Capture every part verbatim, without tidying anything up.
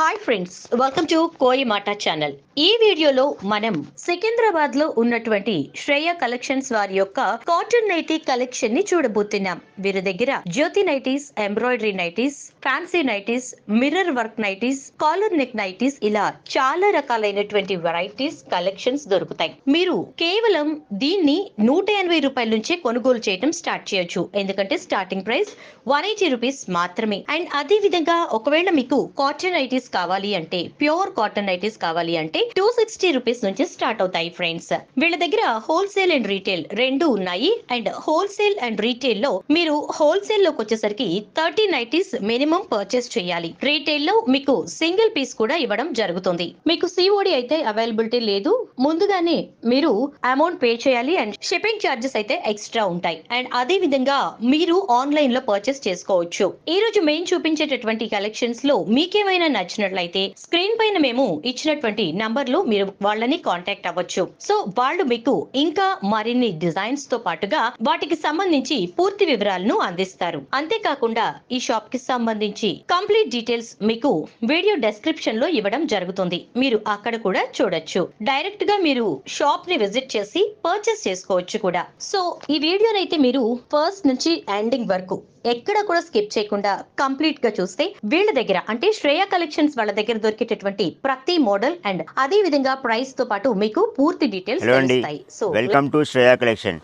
Hi friends, welcome to కోయి మాట channel. ఈ వీడియోలో మనం సికింద్రాబాద్ లో ఉన్నటువంటి శ్రేయ కలెక్షన్స్ వారి యొక్క కాటన్ నైటీ కలెక్షన్ ని చూడబోతున్నాం. వీరి దగ్గర Jyothi nighties, embroidery nighties, fancy nighties, mirror work nighties, collar neck nighties, ఇలా చాలా రకాలైనటువంటి వెరైటీస్ కలెక్షన్స్ దొరుకుతాయి. మీరు కేవలం దీన్ని నూట ఎనభై రూపాయల నుంచే కొనుగోలు చేయడం స్టార్ట్ చేయొచ్చు. ఎందుకంటే starting price one eighty rupees మాత్రమే. అండ్ అదే విధంగా ఒకవేళ మీకు కాటన్ నైటీస్ కావాలి అంటే, ప్యూర్ కాటన్ నైటీస్ కావాలి అంటే టూ సిక్స్టీ రూపీస్ నుంచి స్టార్ట్ అవుతాయి ఫ్రెండ్స్. వీళ్ళ దగ్గర హోల్సేల్ అండ్ రీటైల్ రెండు ఉన్నాయి. అండ్ హోల్సేల్ అండ్ రీటైల్ లో మీరు హోల్సేల్ లోకి వచ్చేసరికి థర్టీ నైటీస్ మినిమం పర్చేస్ చేయాలి. రీటైల్ లో మీకు సింగిల్ పీస్ కూడా ఇవ్వడం జరుగుతుంది. మీకు సిఓడి అయితే అవైలబిలిటీ లేదు, ముందుగానే మీరు అమౌంట్ పే చేయాలి. అండ్ షిప్పింగ్ చార్జెస్ అయితే ఎక్స్ట్రా ఉంటాయి. అండ్ అదే విధంగా మీరు ఆన్లైన్ లో పర్చేస్ చేసుకోవచ్చు. ఈ రోజు మేము చూపించేటటువంటి కలెక్షన్స్ లో మీకేమైనా నచ్చిన నచ్చినట్లయితే స్క్రీన్ పైన మేము ఇచ్చినటువంటి నంబర్ లో మీరు వాళ్ళని కాంటాక్ట్ అవ్వచ్చు. సో వాళ్ళు మీకు ఇంకా మరిన్ని డిజైన్స్ తో పాటుగా వాటికి సంబంధించి పూర్తి వివరాలను అందిస్తారు. అంతేకాకుండా ఈ షాప్ కి సంబంధించి కంప్లీట్ డీటెయిల్స్ మీకు వీడియో డెస్క్రిప్షన్ లో ఇవ్వడం జరుగుతుంది. మీరు అక్కడ కూడా చూడొచ్చు. డైరెక్ట్ గా మీరు షాప్ ని విజిట్ చేసి పర్చేస్ చేసుకోవచ్చు కూడా. సో ఈ వీడియోనైతే మీరు ఫస్ట్ నుంచి ఎండింగ్ వరకు ఎక్కడ కూడా స్కిప్ చేయకుండా కంప్లీట్ గా చూస్తే వీళ్ళ దగ్గర అంటే శ్రేయ కలెక్షన్స్ వాళ్ళ దగ్గర దొరికేటటువంటి ప్రతి మోడల్ అండ్ అదే విధంగా ప్రైస్ తో పాటు మీకు పూర్తి డీటెయిల్స్ వస్తాయి. So welcome to Shreya collection.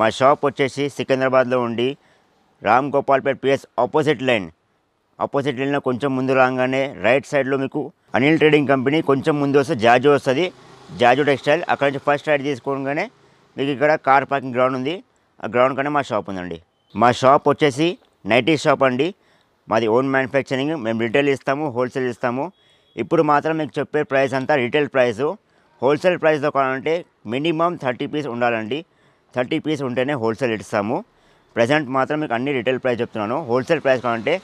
మా షాప్ వచ్చేసి సికింద్రాబాద్ లో ఉండి Ram Gopalpet PS opposite line opposite లైన్లో కొంచెం ముందు రాగానే రైట్ సైడ్లో మీకు అనిల్ ట్రేడింగ్ కంపెనీ, కొంచెం ముందు వస్తే జాజు వస్తుంది, జాజు టెక్స్టైల్. అక్కడ నుంచి ఫస్ట్ రైడ్ తీసుకోగానే మీకు ఇక్కడ కార్ పార్కింగ్ గ్రౌండ్ ఉంది. ఆ గ్రౌండ్ కన్నా మా షాప్ ఉందండి. మా షాప్ వచ్చేసి నైటీ షాప్ అండి. మాది ఓన్ మ్యానుఫ్యాక్చరింగ్. మేము రిటైల్ ఇస్తాము, హోల్సేల్ ఇస్తాము. ఇప్పుడు మాత్రం మీకు చెప్పే ప్రైస్ అంతా రిటైల్ ప్రైస్. హోల్సేల్ ప్రైస్తో కావాలంటే మినిమం థర్టీ పీస్ ఉండాలండి. థర్టీ పీస్ ఉంటేనే హోల్సేల్ ఇస్తాము. ప్రజెంట్ మాత్రం మీకు అన్ని రిటైల్ ప్రైస్ చెప్తున్నాను. హోల్సేల్ ప్రైస్ కావాలంటే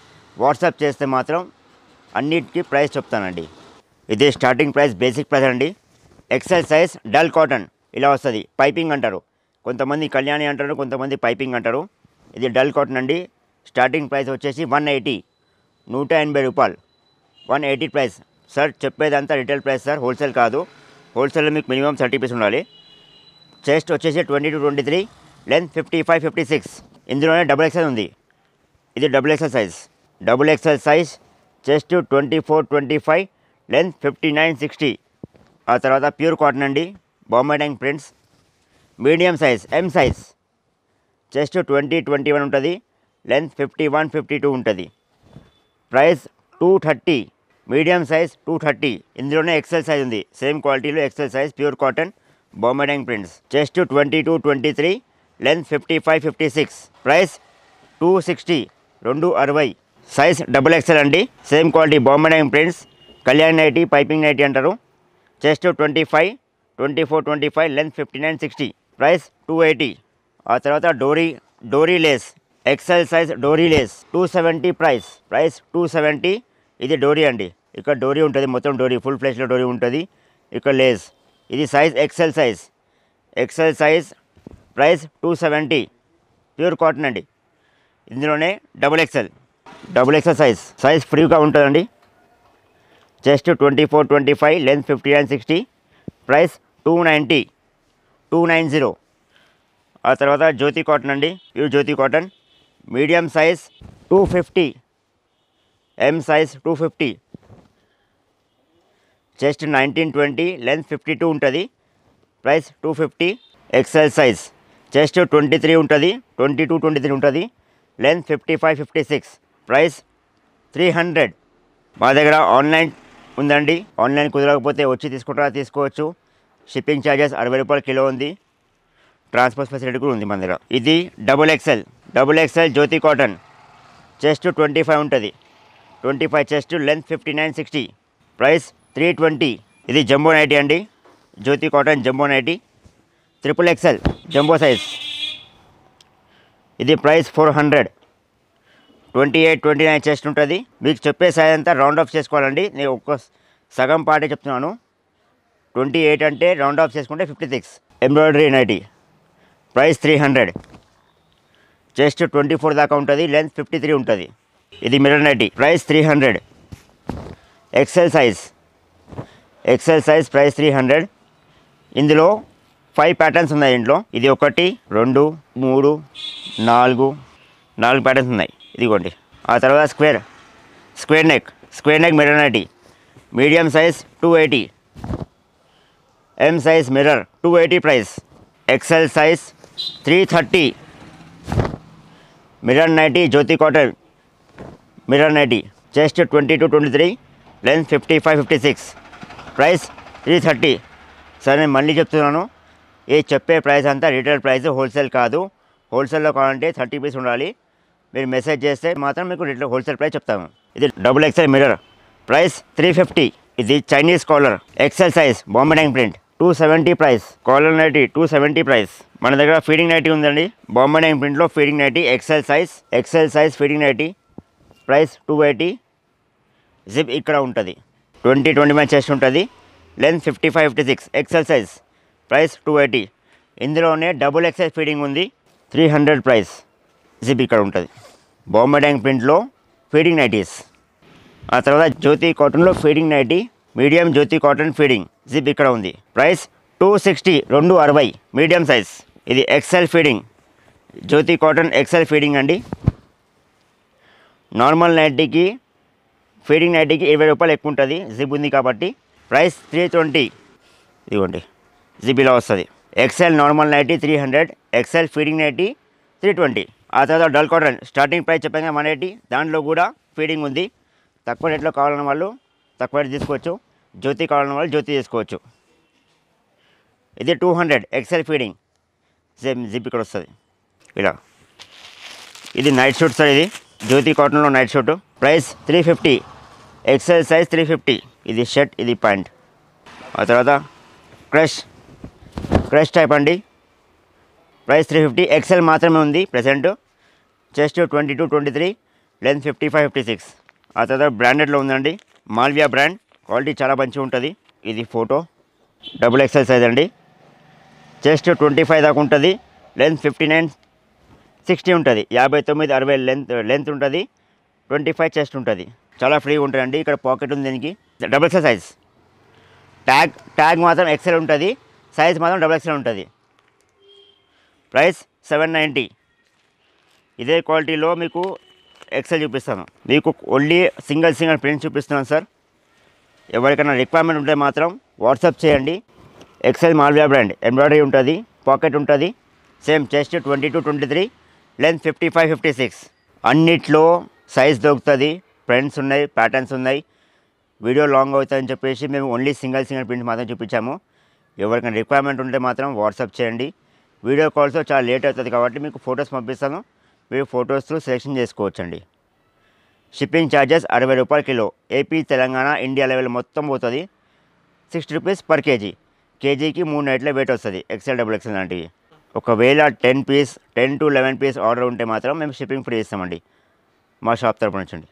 వాట్సాప్ చేస్తే మాత్రం అన్నిటికీ ప్రైస్ చెప్తానండి. ఇదే స్టార్టింగ్ ప్రైస్, బేసిక్ ప్రైస్ అండి. ఎక్సెల్ సైజ్ డల్ కాటన్ ఇలా వస్తుంది. పైపింగ్ అంటారు, కొంతమంది కళ్యాణి అంటారు, కొంతమంది పైపింగ్ అంటారు. ఇది డల్ కాటన్ అండి. స్టార్టింగ్ ప్రైస్ వచ్చేసి వన్ ఎయిటీ నూట ఎనభై రూపాయలు వన్ ఎయిటీ ప్రైస్. సార్ చెప్పేదంతా రిటైల్ ప్రైస్ సార్, హోల్సేల్ కాదు. హోల్సేల్లో మీకు మినిమం థర్టీ పీస్ ఉండాలి. చెస్ట్ వచ్చేసి twenty two twenty three length fifty five fifty six ఇందులోనే డబుల్ ఎక్స్ఎల్ ఉంది. ఇది double XL size. Double XL size chest twenty four twenty five length fifty nine sixty. ఆ తర్వాత ప్యూర్ కాటన్ అండి, Bombay tank prints. Medium size M size chest twenty twenty one ఉంటుంది, length fifty one fifty two ఉంటుంది. Price two thirty. Medium size two thirty. ఇందులోనే XL size ఉంది. Same క్వాలిటీలో XL size, pure cotton, Bombay tank prints. Chest twenty two twenty three length fifty five fifty six. Price two sixty, రెండు అరవై. Size double XL అండి. Same quality, Bombay tank prints, Kalyan nighty, piping nighty అంటారు. Chest twenty five twenty four twenty five length fifty nine sixty. Price two eighty. ఆ తర్వాత డోరీ డోరీ lace, XL size డోరీ lace, two seventy. Price price two seventy. ఇది డోరీ అండి. ఇక్కడ డోరీ ఉంటుంది, మొత్తం డోరీ, ఫుల్ ఫ్లెష్లో డోరీ ఉంటుంది. ఇక్కడ లేస్. ఇది size XL size, XL size. Price two seventy. Pure cotton అండి. ఇందులోనే double XL, double XL size. Size ఫ్రీగా ఉంటుందండి. Chest twenty four twenty five length fifty nine sixty. Price two ninety, two nine zero. ఆ తర్వాత Jyothi cotton అండి, pure Jyothi cotton. Medium size two fifty, M size two fifty. Chest nineteen twenty length fifty two ఉంటుంది. Price two fifty. XL size chest twenty three ఉంటుంది, twenty two twenty three ఉంటుంది, length fifty five fifty six. Price three hundred. మా దగ్గర online ఉందండి. Online కుదరకపోతే వచ్చి తీసుకుంటారా తీసుకోవచ్చు. షిప్పింగ్ ఛార్జెస్ అరవై రూపాయల కిలో ఉంది. ట్రాన్స్పోర్ట్ ఫెసిలిటీ కూడా ఉంది మన దగ్గర. ఇది double XL, double XL Jyothi cotton. Chest twenty five ఉంటుంది, twenty five chest length fifty nine sixty. Price three twenty. ఇది జంబో నైటీ అండి, Jyothi cotton jumbo nighty. Triple XL jumbo size. ఇది price four hundred. Twenty eight twenty nine chest ఉంటుంది. మీకు చెప్పే size అంతా round of చేసుకోవాలండి. నేను ఒక్క సగం పాటే చెప్తున్నాను. ట్వంటీ ఎయిట్ అంటే రౌండ్ ఆఫ్ చేసుకుంటే fifty six. Embroidery nighty. Price three hundred. Chest twenty four దాకా ఉంటుంది, లెంత్ ఫిఫ్టీ త్రీ ఉంటుంది. ఇది mirror nighty. Price three hundred. XL size, XL size price three hundred. ఇందులో ఫైవ్ ప్యాటర్న్స్ ఉన్నాయి. ఇంట్లో ఇది ఒకటి, రెండు, మూడు, నాలుగు, నాలుగు ప్యాటర్న్స్ ఉన్నాయి. ఇదిగోండి. ఆ తర్వాత square square neck square neck mirror nighty, medium size two eighty, M size mirror two eighty price, XL size three thirty. Mirror nighty Jyothi cotton mirror nighty, chest twenty two twenty three, length fifty five fifty six, price three thirty. సరే, నేను మళ్ళీ చెప్తున్నాను, ఏ చెప్పే price అంతా retail price, wholesale కాదు. హోల్సేల్లో కావాలంటే thirty piece ఉండాలి. మీరు మెసేజ్ చేస్తే మాత్రం మీకు రీటైల్ హోల్సేల్ ప్రైస్ చెప్తాము. ఇది double XL mirror, price three fifty. ఇది Chinese collar, XL size, Bombay time print two seventy price. Collar nighty two seventy price. మన దగ్గర ఫీడింగ్ నైటీ ఉందండి, బాంబే టైం ప్రింట్లో feeding nighty, XL size, XL size feeding nighty, price two eighty. Zip ఇక్కడ ఉంటుంది, twenty twenty మంది చేసి ఉంటుంది, length fifty five fifty six, XL size, price two eighty. ఇందులోనే డబుల్ ఎక్సెల్ ఫీడింగ్ ఉంది, త్రీ హండ్రెడ్ ప్రైస్. జిప్ ఇక్కడ ఉంటుంది. Bombay tank ప్రింట్లో ఫీడింగ్ నైటీస్. ఆ తర్వాత జ్యోతి కాటన్లో feeding nighty, medium Jyothi cotton feeding, zip ఇక్కడ ఉంది, ప్రైస్ టూ సిక్స్టీ, రెండు అరవై, మీడియం సైజ్. ఇది XL feeding, Jyothi cotton XL feeding అండి. నార్మల్ నైటీకి ఫీడింగ్ నైటీకి ఇరవై రూపాయలు ఎక్కువ ఉంటుంది, జిప్ ఉంది కాబట్టి, ప్రైస్ త్రీ ట్వంటీ. ఇదిగోండి, జిప్ ఇలా వస్తుంది. XL normal nighty three hundred, XL feeding nighty three twenty. ఆ తర్వాత డల్ కాటన్ స్టార్టింగ్ ప్రైస్ చెప్పాను కదా వన్ ఎయిటీ, దాంట్లో కూడా ఫీడింగ్ ఉంది. తక్కువ రేట్లో కావాలన్న వాళ్ళు తక్కువ రేట్ తీసుకోవచ్చు, జ్యోతి కావాలన్న వాళ్ళు జ్యోతి తీసుకోవచ్చు. ఇది two hundred, XL feeding, zip zip ఇక్కడ వస్తుంది ఇలా. ఇది నైట్ షూట్ సార్, ఇది జ్యోతి కాటన్లో night suit, price three fifty, XL size three fifty. ఇది షర్ట్, ఇది ప్యాంట్. ఆ తర్వాత క్రష్ క్రష్ టైప్ అండి, ప్రైస్ త్రీ ఫిఫ్టీ, ఎక్సెల్ మాత్రమే ఉంది present, chest twenty two twenty three, length fifty five fifty six. ఆ తర్వాత బ్రాండెడ్లో ఉందండి, మాల్వియా బ్రాండ్, క్వాలిటీ చాలా మంచిగా ఉంటుంది. ఇది ఫోటో, డబుల్ ఎక్సెల్ సైజ్ అండి, చెస్ట్ ట్వంటీ ఫైవ్ దాకా ఉంటుంది, లెంత్ ఫిఫ్టీ నైన్ సిక్స్టీ ఉంటుంది, యాభై తొమ్మిది అరవై లెంత్ లెంత్ ఉంటుంది, ట్వంటీ ఫైవ్ చెస్ట్ ఉంటుంది. చాలా ఫ్రీగా ఉంటుందండి. ఇక్కడ పాకెట్ ఉంది దీనికి. Double XL size, tag tag మాత్రం ఎక్సెల్ ఉంటుంది, సైజ్ మాత్రం డబుల్ ఎక్సెల్ ఉంటుంది, ప్రైస్ సెవెన్ నైంటీ. ఇదే క్వాలిటీలో మీకు ఎక్సెల్ చూపిస్తాను, మీకు ఓన్లీ సింగిల్ సింగిల్ ప్రింట్ చూపిస్తున్నాను సార్. ఎవరికైనా రిక్వైర్మెంట్ ఉంటే మాత్రం వాట్సాప్ చేయండి. ఎక్సెల్ మాల్వియా బ్రాండ్, ఎంబ్రాయిడరీ ఉంటుంది, పాకెట్ ఉంటుంది, same chest twenty two twenty three, length fifty five fifty six. అన్నిట్లో సైజ్ దొరుకుతుంది, ప్రింట్స్ ఉన్నాయి, ప్యాటర్న్స్ ఉన్నాయి. వీడియో లాంగ్ అవుతుందని చెప్పేసి మేము ఓన్లీ సింగిల్ సింగిల్ ప్రింట్ మాత్రం చూపించాము. ఎవరికైనా రిక్వైర్మెంట్ ఉంటే మాత్రం వాట్సాప్ చేయండి. వీడియో కాల్స్లో చాలా లేట్ అవుతుంది కాబట్టి మీకు ఫొటోస్ పంపిస్తాను, మీరు ఫొటోస్ సెలెక్షన్ చేసుకోవచ్చండి. షిప్పింగ్ ఛార్జెస్ అరవై రూపాయలు కిలో, ఏపీ తెలంగాణ ఇండియా లెవెల్ మొత్తం పోతుంది, సిక్స్టీ రూపీస్ పర్ కేజీ. కేజీకి మూడు నైట్ల వెయిట్ వస్తుంది, ఎక్సెల్ డబుల్ ఎక్సెల్ లాంటివి. ఒకవేళ ten piece ten to eleven piece order ఉంటే మాత్రం మేము షిప్పింగ్ ఫ్రీ ఇస్తామండి, మా షాప్ తరపు నుంచండి.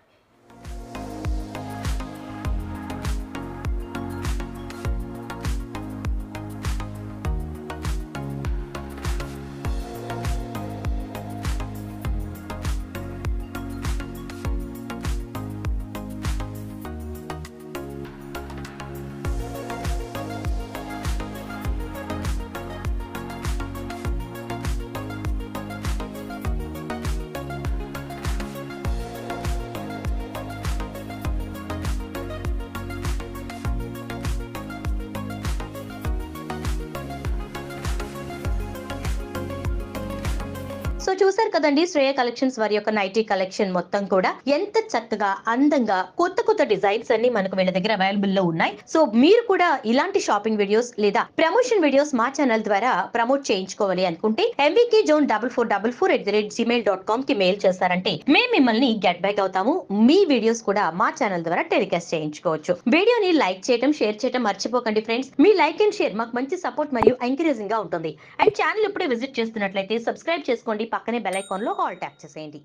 సో చూసారు కదండి, శ్రేయ కలెక్షన్స్ వారి యొక్క నైటీ కలెక్షన్ మొత్తం కూడా ఎంత చక్కగా అందంగా కొత్త కొత్త డిజైన్స్ అన్ని మనకు వీళ్ళ దగ్గర అవైలబుల్ లో ఉన్నాయి. సో మీరు కూడా ఇలాంటి షాపింగ్ వీడియోస్ లేదా ప్రమోషన్ వీడియోస్ మా ఛానల్ ద్వారా ప్రమోట్ చేయించుకోవాలి అనుకుంటే MVK zone double four double four at the rate Gmail dot com కి మెయిల్ చేస్తారంటే మేము మిమ్మల్ని గెట్ బ్యాక్ అవుతాము. మీ వీడియోస్ కూడా మా ఛానల్ ద్వారా టెలికాస్ట్ చేయించుకోవచ్చు. వీడియోని లైక్ చేయడం, షేర్ చేయడం మర్చిపోకండి ఫ్రెండ్స్. మీ లైక్ అండ్ షేర్ మాకు మంచి సపోర్ట్ మరియు ఎంకరేజింగ్ గా ఉంటుంది. అండ్ ఛానల్ ఇప్పుడే విజిట్ చేస్తున్నట్లయితే సబ్స్క్రైబ్ చేసుకోండి, పక్కనే బెల్ ఐకాన్ లో ఆల్ ట్యాప్ చేసేయండి.